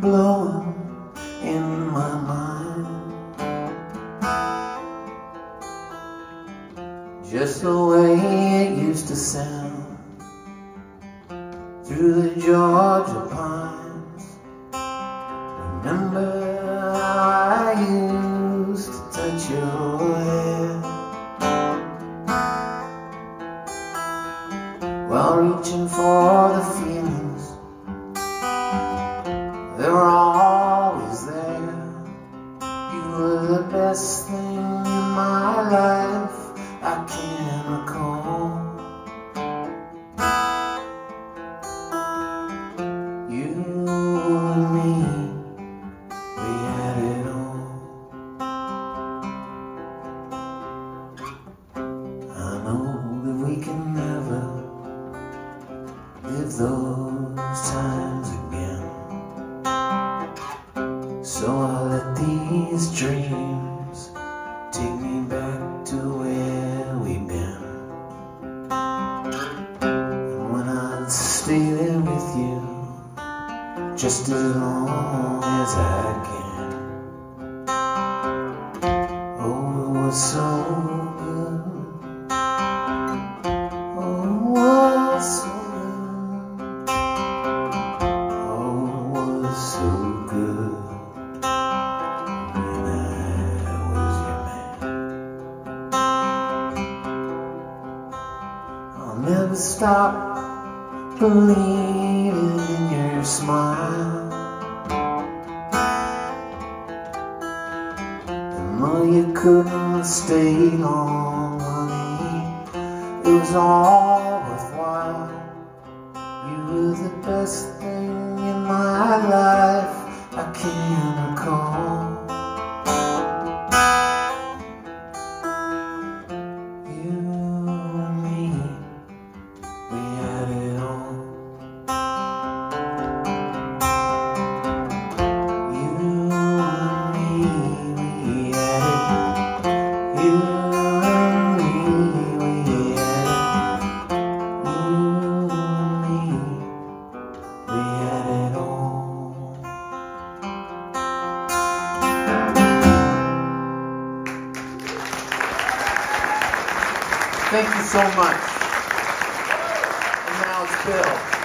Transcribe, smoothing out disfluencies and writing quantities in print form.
blowing in my mind, just the way it used to sound through the Georgia pines. Remember how I used to touch your hair while reaching for the feelings that were always there. You were the best thing in my life I can recall. Those times again, so I'll let these dreams take me back to where we've been. And when I'd stay there with you just as long as I can. Oh, it was so good. Oh, it was so good. Never stop believing in your smile, and though you couldn't stay long, honey, it was all worthwhile. You were the best thing in my life I can recall. Thank you so much. And now it's Phil.